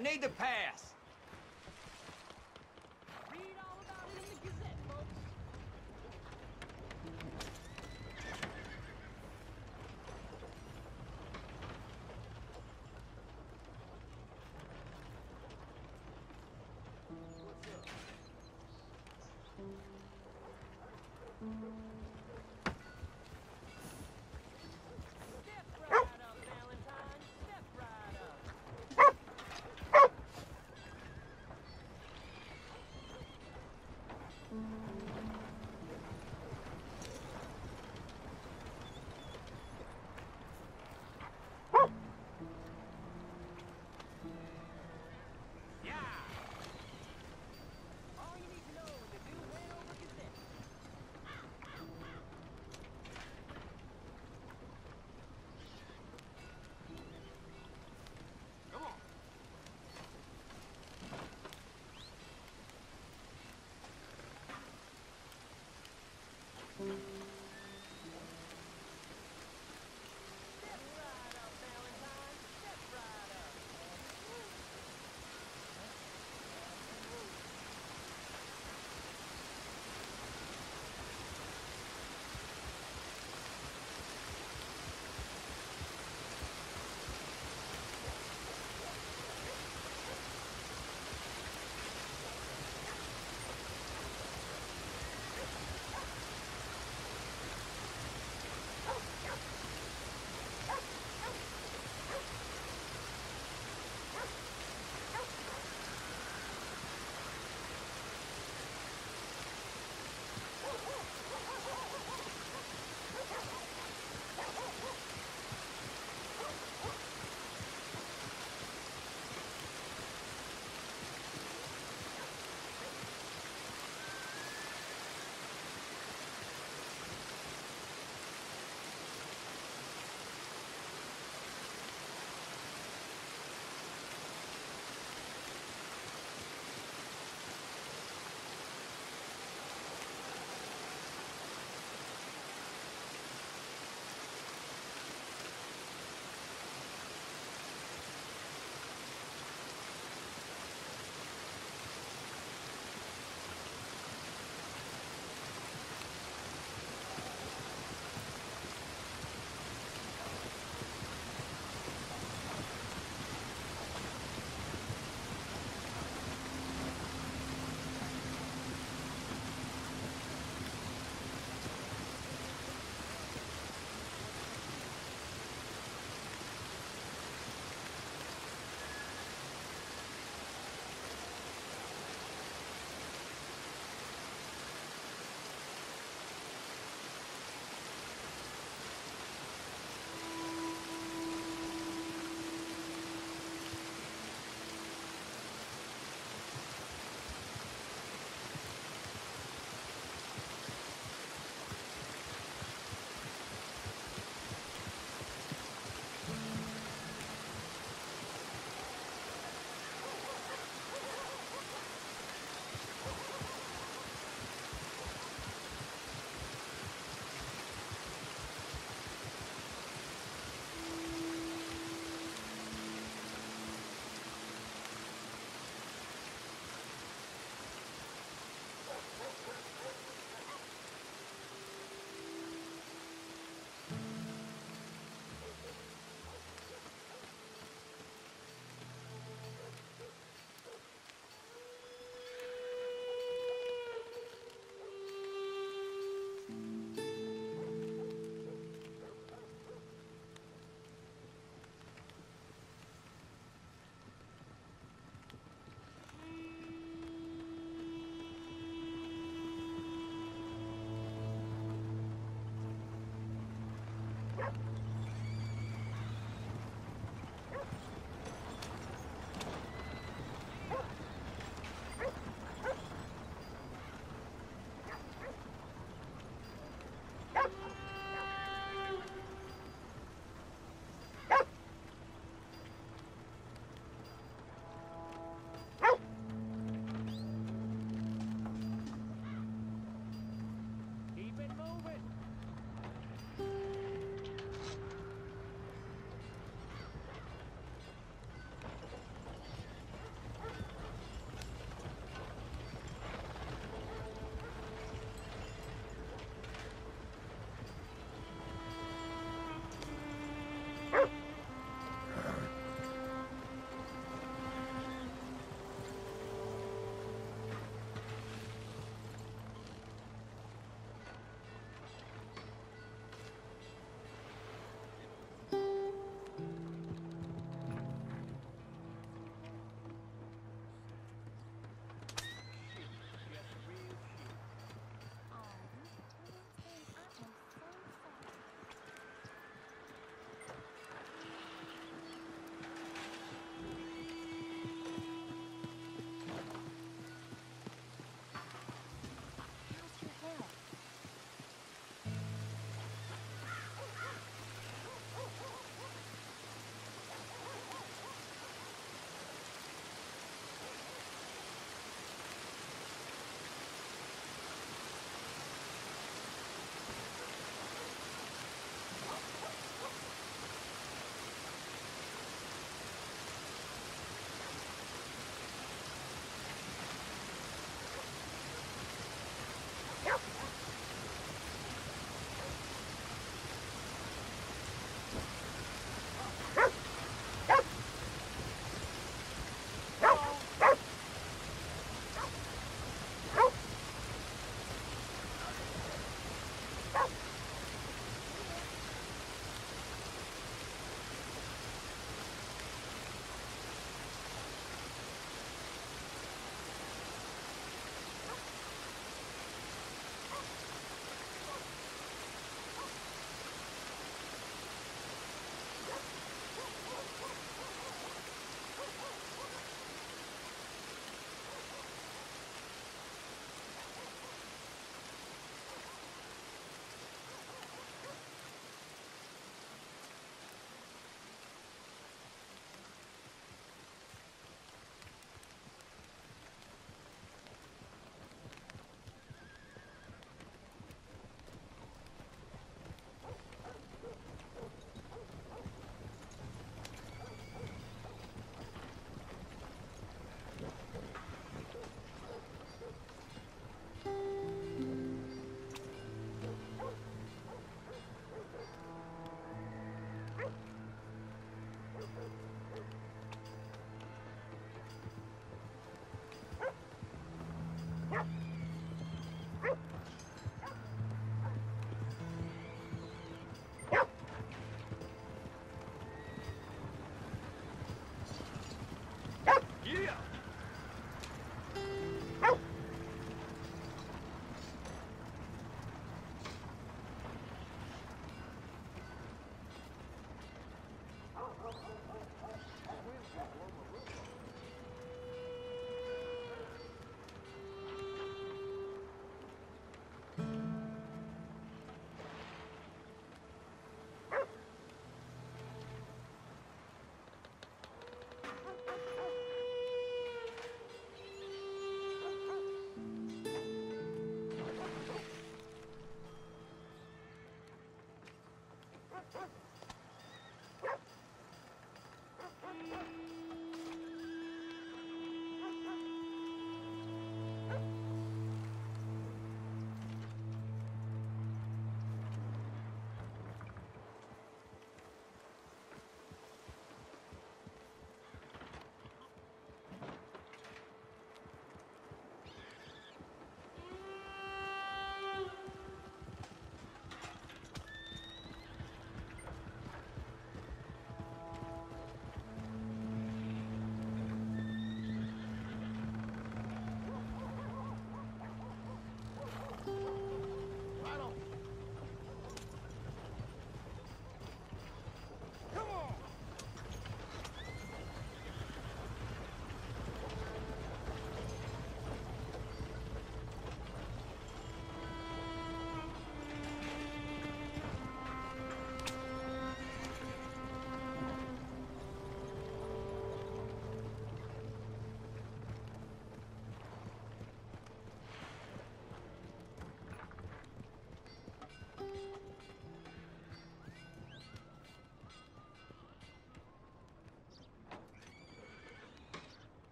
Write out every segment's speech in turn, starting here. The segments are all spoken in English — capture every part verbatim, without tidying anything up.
I need to pass. Read all about it in the Gazette, folks. What's up? Step right up, Valentine. Step right up.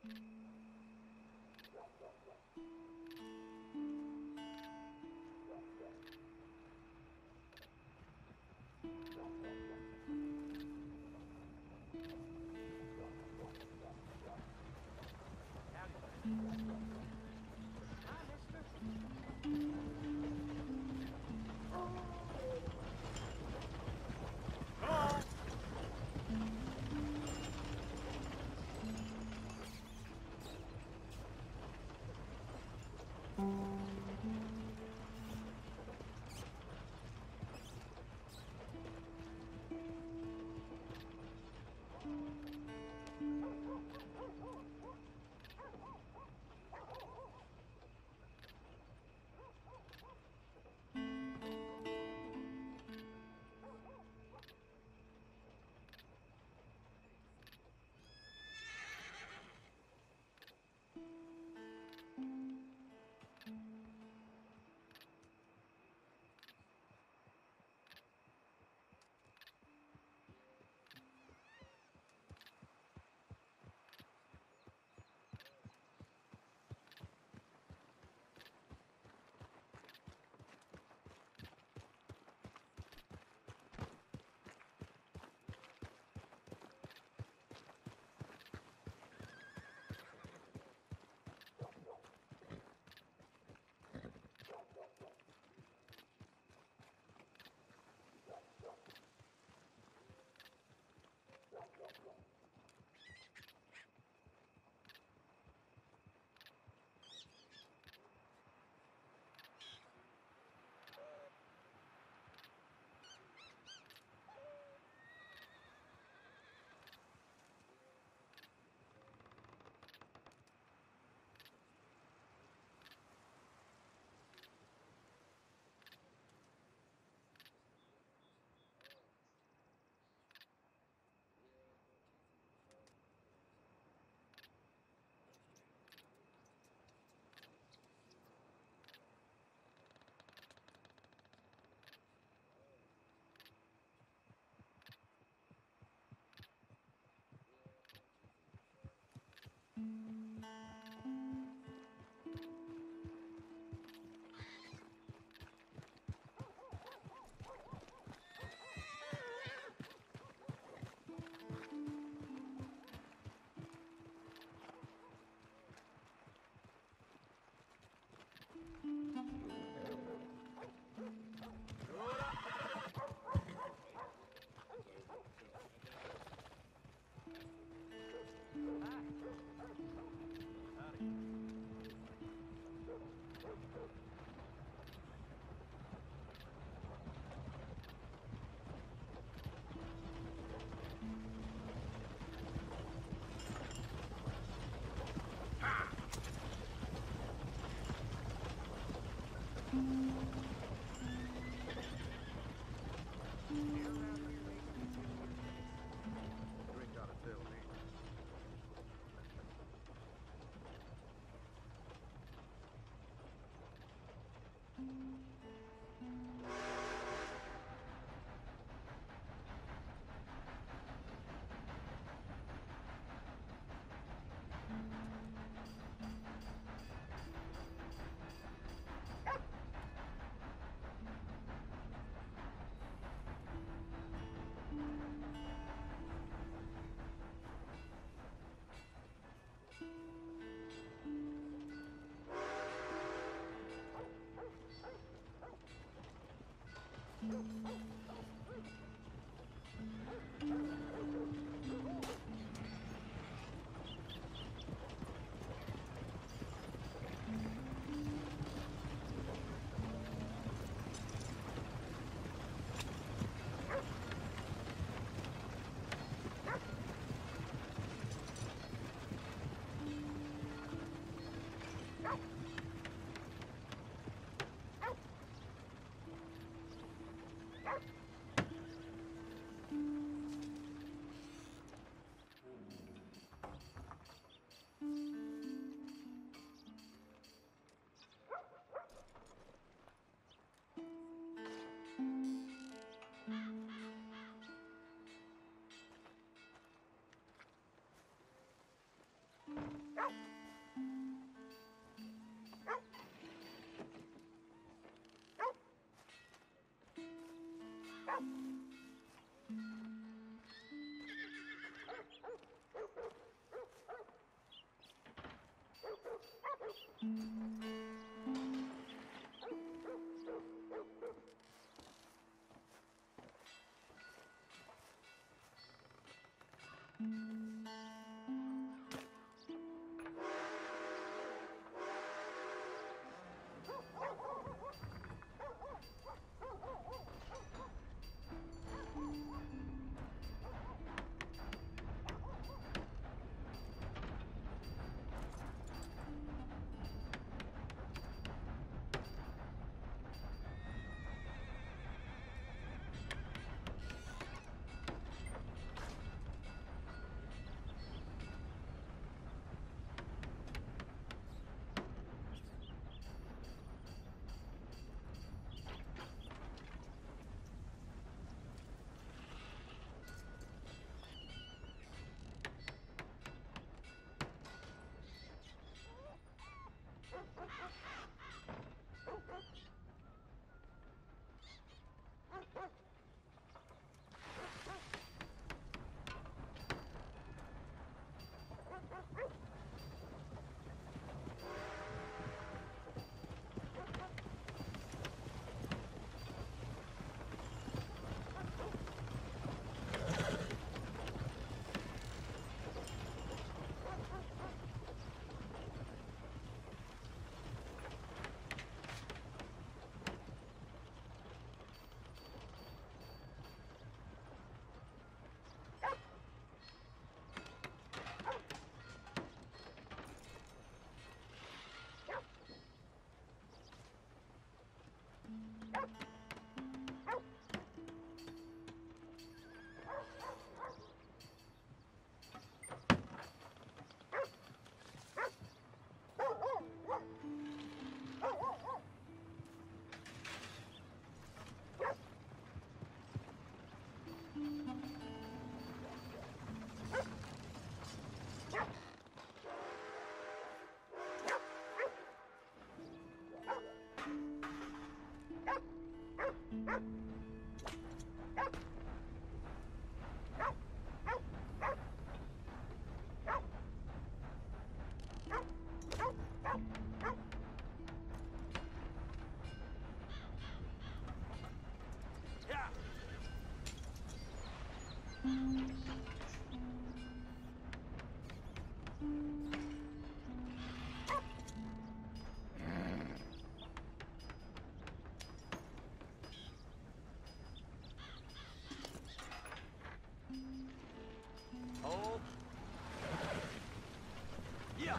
Mm-hmm.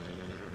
Yeah.